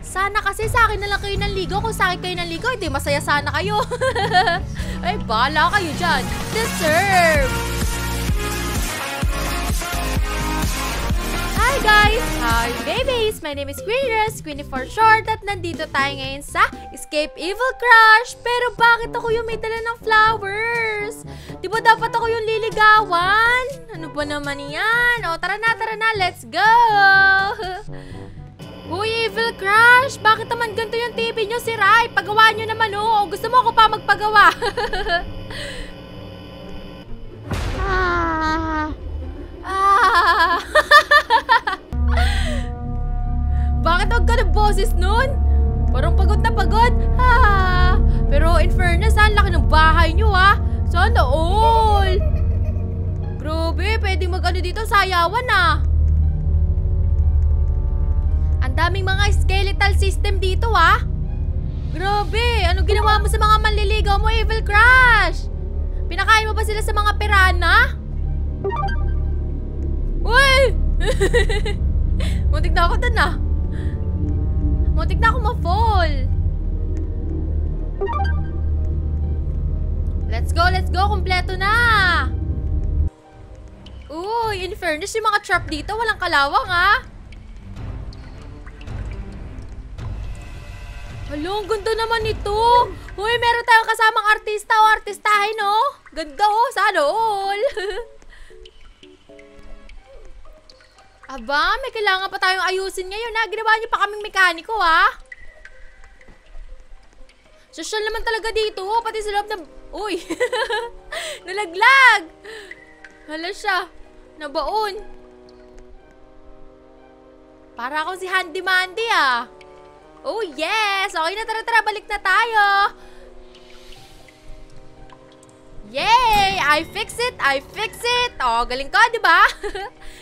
Sana kasi sa akin na lang kayo nanligo. Kung sa akin kayo nanligo, hindi masaya sana kayo. Ay, bala kayo dyan. Deserve! Hi guys! Hi babies! My name is Queen Ruzz, Queenie for short, at nandito tayo ngayon sa Escape Evil Crush. Pero bakit ako yung may dala ng flowers? Di ba dapat ako yung liligawan? Ano ba naman yan? O, tara na, let's go! Uy, Evil Crush! Bakit naman ganito yung TV nyo, si Rai? Pagawa nyo naman, oo! Gusto mo ako pa magpagawa! Bakit huwag ka ng boses nun? Parang pagod na pagod! Pero in fairness, ang laki ng bahay nyo, ha? Sana all! Grabe, pwedeng mag-ano dito, sayawan, ah! Ang daming mga skeletal system dito, ah! Grabe! Ano ginawa mo sa mga manliligaw mo, Evil Crush? Pinakain mo ba sila sa mga pirana? Uy! Muntik na ako dun, ah! Muntik na ako ma-fall! Let's go! Kompleto na! Uy! In fairness, yung mga trap dito, walang kalawang, ah! Hello, ang ganda naman ito. Uy, meron tayong kasamang artista o artistahin, no? Ganda, sana all. Aba, may kailangan pa tayong ayusin ngayon, ha? Ginawa niyo pa kaming mekaniko, ha? Sosyal naman talaga dito, pati sa loob ng... Uy! Nalaglag! Hala siya. Nabaon. Para akong si Handy Mandy, ah. Oh yes! Okay na, tara, balik na tayo! Yay! I fix it! Oh, galing ko, di ba?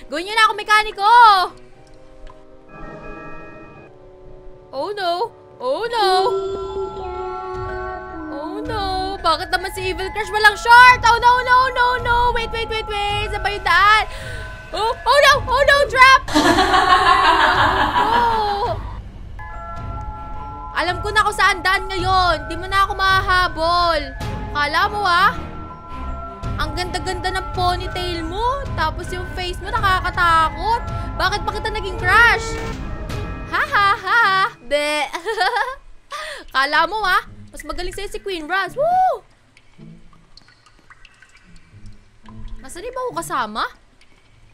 Gawin nyo na ako mekaniko! Oh no! Bakit naman si Evil Crush walang short? Oh no! Wait! Saan ba yung daan? Oh no! Drop! Oh no! Alam ko na kung saan daan ngayon. Di mo na ako mahahabol. Kala mo, ah? Ang ganda-ganda ng ponytail mo. Tapos yung face mo nakakatakot. Bakit pa kita naging crush? Ha! Bleh. Kala mo, ah? Mas magaling sa'yo si Queen Ruzz. Woo! Nasaan ba ako kasama?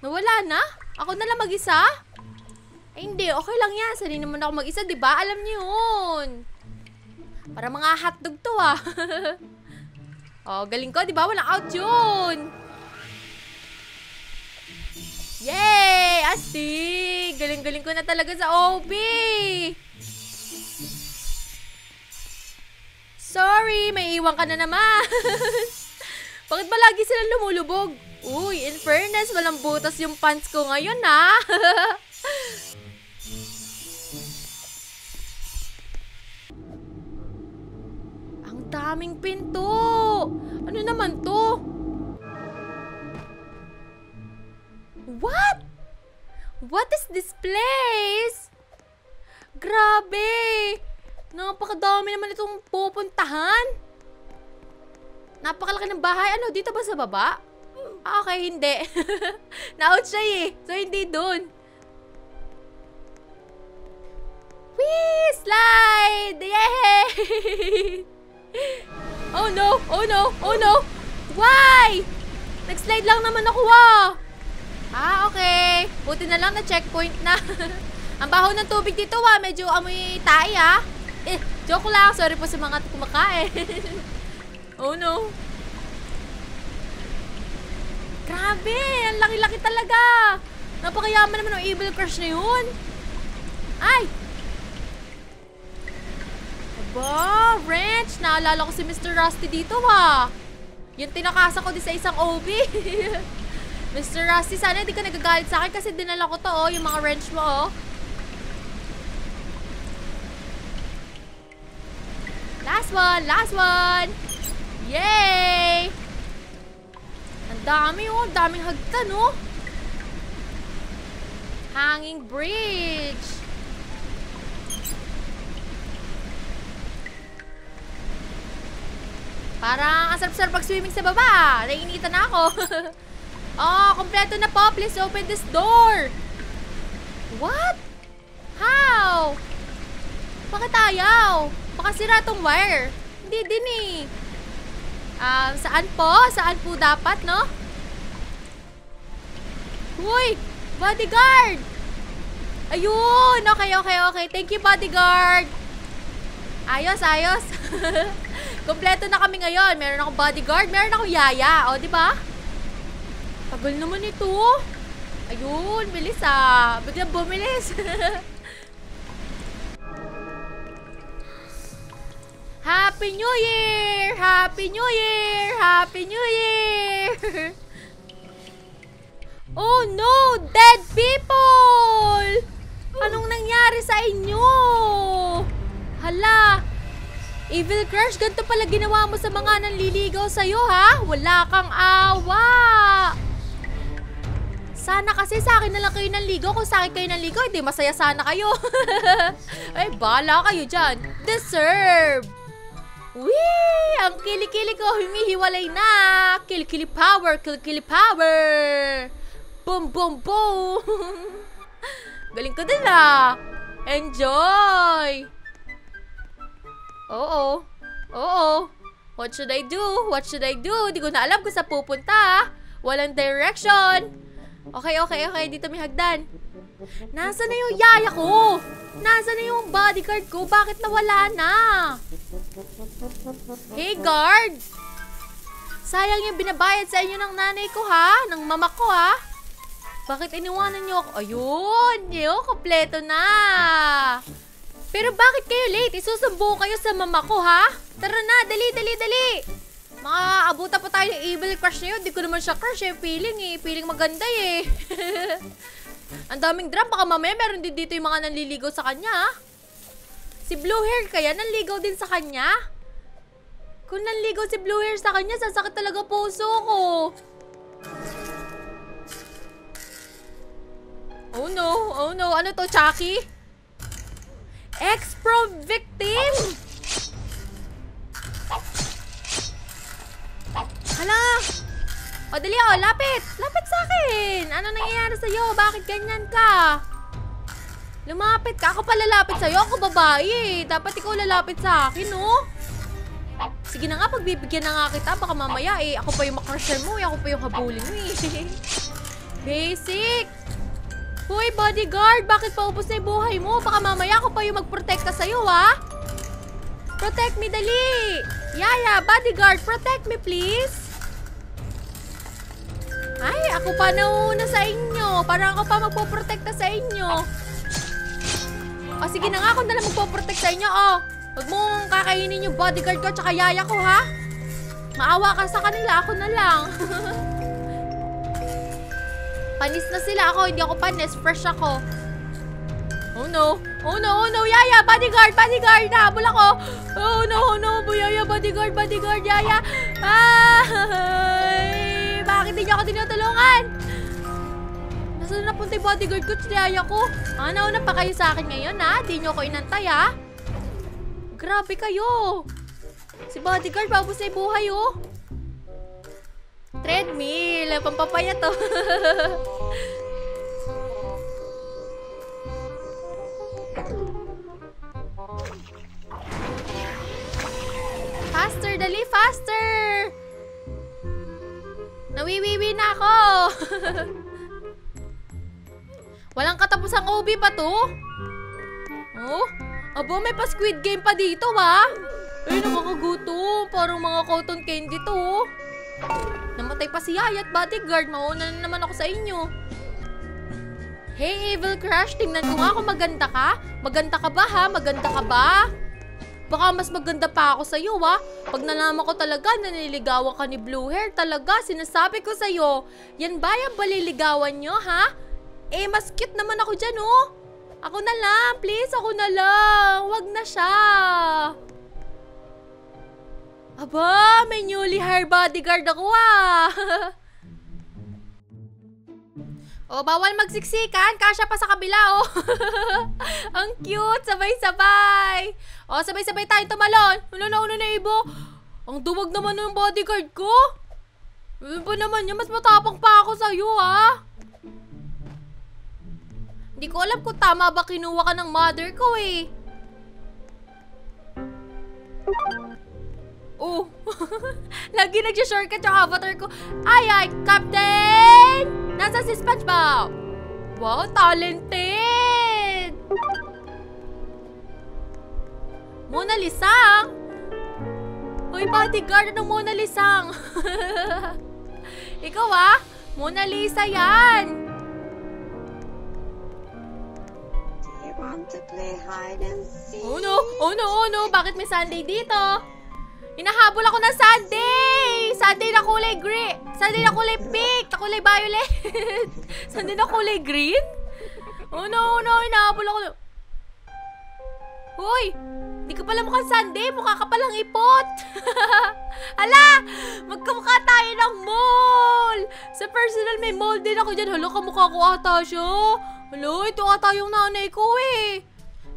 Nawala na? Ako na lang mag-isa? Ay, hindi. Okay lang yan. Sanay naman ako mag-isa, di ba? Alam niyo yun. Para mga hotdog to, ah. Oh, galing ko, di ba? Walang out yun. Yay! Astig! Galing-galing ko na talaga sa OB. Sorry, may iwan ka na naman. Bakit ba lagi silang lumulubog? Uy, in fairness, walang butas yung pants ko ngayon, ah. Ang daming pinto! Ano naman to? What? What is this place? Grabe! Napakadami naman itong pupuntahan. Napakalaki ng bahay. Ano, dito ba sa baba? Okay, hindi. Na-out siya, eh. So, hindi dun. Wee! Slide! Yay! Oh no! Why? Nag-slide lang naman ako, wow! Okay. Buti na lang na checkpoint na. Ang baho ng tubig dito, wow. Medyo amoy tae, ah. Eh, joke lang. Sorry po sa mga kumakain. Oh no. Grabe! Ang laki-laki talaga! Napakayaman naman ng Evil Crush na yun! Ay! Aba! Wrench! Naalala ko si Mr. Rusty dito, ha! Yung tinakasa ko din sa isang OB! Mr. Rusty, sana hindi ka nagagalit sa akin kasi dinala ko to, oh! Yung mga wrench mo, oh! Last one! Yay! Ang dami, oh. Daming hagdan, oh. Hanging bridge. Parang asarap-sarap pag-swimming sa baba. Nainitan na ako. Oh, kompleto na po. Please open this door. What? How? Bakit ayaw? Baka sira tong wire. Hindi din eh. Saan po? Saan po dapat, no? Uy! Bodyguard! Ayun! Okay, okay, okay. Thank you, bodyguard! Ayos, ayos. Kompleto na kami ngayon. Meron akong bodyguard. Meron akong yaya. O, diba? Tagal naman ito. Ayun, bilis ah. Biglang bumilis. Happy New Year! Happy New Year! Happy New Year! Oh no! Dead people! Anong nangyari sa inyo? Hala! Evil Crush, ganito pala ginawa mo sa mga nanliligaw sa'yo, ha? Wala kang awa! Sana kasi sa akin na lang kayo nanligaw. Kung sa akin kayo nanligaw, hindi masaya sana kayo. Ay, bala kayo dyan. Deserve! Wee! Ang kilikili ko humihiwalay na! Kilikili power! Kilikili power! Boom! Boom! Boom! Galing ko din ah! Enjoy! Oo! Oo! What should I do? What should I do? Di ko na alam kung sa pupunta! Walang direction! Okay, okay, okay. Dito may hagdan. Nasaan na yung yaya ko? Nasaan na yung bodyguard ko? Bakit nawala na? Hey, guard! Sayang yung binabayad sa inyo ng nanay ko, ha? Ng mama ko, ha? Bakit iniwanan niyo ako? Ayun! Yung kompleto na! Pero bakit kayo late? Isusumbo kayo sa mama ko, ha? Tara na! Dali, dali, dali! Makaabuta pa tayo ng evil crush na yun. Di ko naman siya crush, eh. Feeling, eh. Feeling maganda, eh. Ang daming drum. Baka mamaya meron din dito yung mga nanliligaw sa kanya. Si Blue Hair kaya nanligaw din sa kanya? Kung nanligaw si Blue Hair sa kanya, sasakit talaga puso ko. Oh no, oh no. Ano to, Chucky? EXPROV VICTIM! Hala! O, dali o, lapit! Lapit sa akin! Ano nangyayari sa'yo? Bakit ganyan ka? Lumapit ka. Ako pa lalapit sa'yo. Ako babae. Dapat ikaw lalapit sa akin, no? Sige na nga, pagbibigyan na nga kita. Baka mamaya, eh. Ako pa yung makrusher mo, eh. Ako pa yung habulin mo, eh. Basic! Hoy, bodyguard! Bakit paubos na yung buhay mo? Baka mamaya ako pa yung magprotekta sa'yo, ha? Protect me, dali! Yaya, bodyguard, protect me, please! Ay, ako pa nauna sa inyo. Parang ako pa magpoprotekta sa inyo. O, sige na nga, kung na lang magpoprotect sa inyo, o. Huwag mong kakainin yung bodyguard ko tsaka yaya ko, ha? Maawa ka sa kanila, ako na lang. Panis na sila ako, hindi ako panis, fresh ako. Oh no, oh no, oh no, yaya, bodyguard, bodyguard, nahabol ako. Oh no, oh no, yaya, bodyguard, bodyguard, yaya. Ay! Bakit hindi niya ako tinutulungan? Nasaan na punta yung bodyguard ko? Tiyaya ko. Nauna pa kayo sa akin ngayon, ha? Di niyo ako inantay, ha? Grabe kayo. Si bodyguard, paubos na yung buhay, oh. Treadmill. Pampapaya to. Faster, dali, faster. Nawiwiwi na ako! Walang katapusang OB pa to? Oh? Abo, may pa-squid game pa dito, ha? Ay, nakakagutom. Parang mga cotton candy to. Namatay pa si Yaya at bodyguard. Mauna na naman ako sa inyo. Hey, Evil Crush. Tingnan ko nga kung maganda ka. Maganda ka ba, ha? Maganda ka ba? Baka mas maganda pa ako sa'yo, ha? Pag nalaman ko talaga na nililigawan ka ni Blue Hair, talaga, sinasabi ko sa'yo, yan ba yung baliligawan nyo, ha? Eh, mas cute naman ako dyan, oh. Ako na lang, please, ako na lang. Wag na siya. Aba, may newly hair bodyguard ako, ha? O, bawal magsiksikan. Kasya pa sa kabila, oh. Ang cute. Sabay-sabay. O, sabay-sabay tayo tumalon. Uno na, uno na, ibo. Ang duwag naman ng bodyguard ko. Ano ba naman yan? Mas matapang pa ako sa'yo, ha? Hindi ko alam kung tama ba kinuha ka ng mother ko, eh. Oh. Lagi nag-shortcut yung avatar ko. Ay, Captain! Nasa si SpongeBob? Wow, talented! Mona Lisa? Hoy, bodyguard ng Mona Lisa. Ikaw, ah? Mona Lisa yan! Do you want to play hide and seek? Oh no! Oh no! Oh no! Bakit may Sunday dito? Hinahabol ako ng Sunday! Sunday na kulay green! Sunday na kulay pink! Na kulay violet! Sunday na kulay green? Oh no, oh no! Hinahabol ako. Hoy! Di ka pala mukhang Sunday! Mukha ka palang ipot! Ala! Magkamukha tayo ng mall! Sa personal may mall din ako dyan. Hala, kamukha ko ata siya. Hala, ito ata yung nanay ko, eh.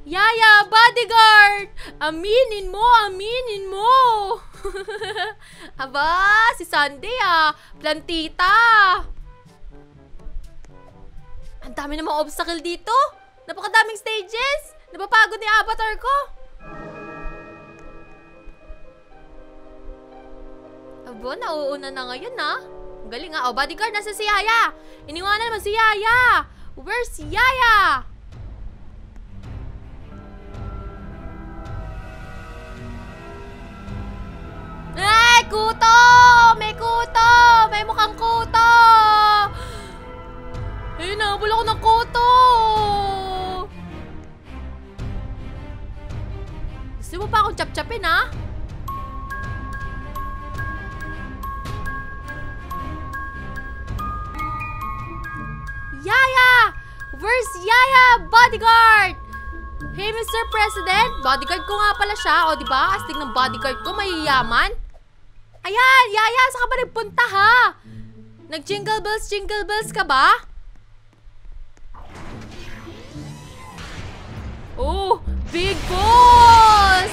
Yaya, bodyguard! Aminin mo, aminin mo! Aba, si Sunday, ah! Plantita! Ang dami namang obstacle dito! Napakadaming stages! Napapagod ni avatar ko! Aba, nauuna na ngayon, ah! Ang galing, ah! O, bodyguard, nasa si Yaya! Iniwanan mo si Yaya! Where's si Yaya? Ay, kuto! May kuto! May mukhang kuto! Ay, nahabol ako ng kuto! Gusto mo pa akong chap-chapin, ha? Yaya! Where's Yaya, bodyguard? Hey, Mr. President! Bodyguard ko nga pala siya. O, diba? Astig ng bodyguard ko, mayayaman. Ayan! Yaya! Saan ka ba nagpunta, ha? Nag-jingle bells ka ba? Oh! Big boss!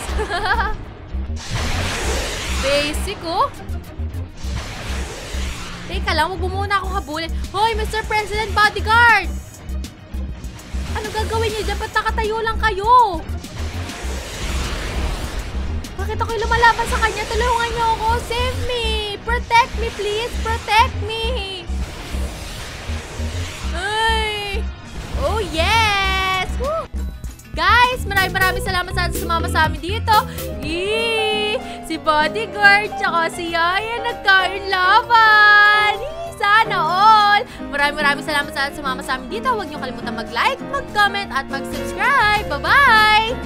Basic, oh! Teka lang, huwag mo muna akong habulin. Hoy, Mr. President, bodyguard! Ano gagawin niyo dyan? Ba't nakatayo lang kayo? Bakit ako'y lumalaban sa kanya? Tulungan niyo ako! Save me! Protect me, please! Protect me! Ay! Oh, yes! Woo! Guys, maraming salamat sa atin sumama sa amin dito. Eee! Si bodyguard, tsaka si Yaya nagkain laban! Eee! Sana all! Maraming salamat sa atin sumama sa amin dito. Huwag niyo kalimutan mag-like, mag-comment, at mag-subscribe. Bye-bye!